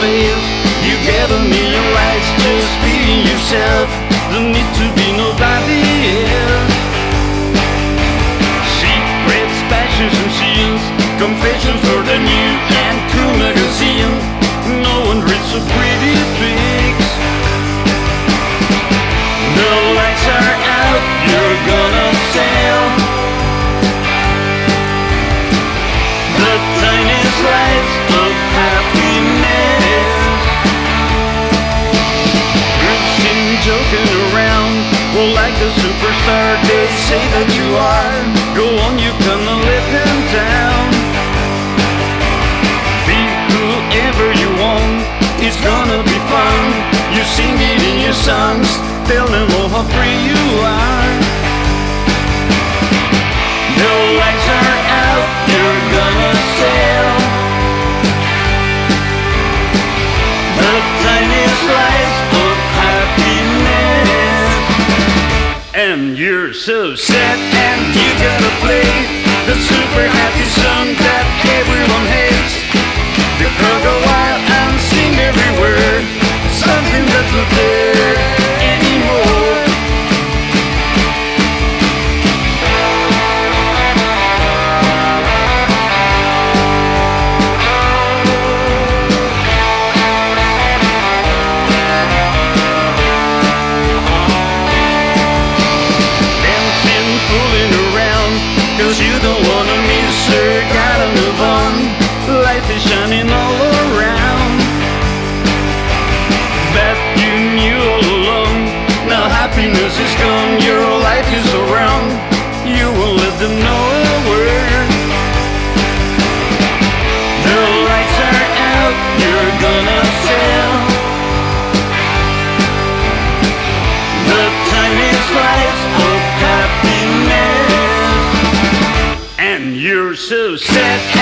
fails. You gave a million lights just being yourself. The need to be nobody else. Secrets, passions and sins, confessions for the new and cool magazine. No one reads so pretty pics. The lights are out, you're gonna fail. The tiniest lights of happiness. You're seen joking around, well, like a superstar they say that you are. Go on, you gonna let them down. Be whoever you want, it's gonna be fun. You sing it in your songs, tell them all how free you are. The lights are out, you're gonna sail. The tiniest lights of happiness. And you're so sad and you gotta play the super happy song that everyone hates. You can go out and sing everywhere, something that's not there. So sad.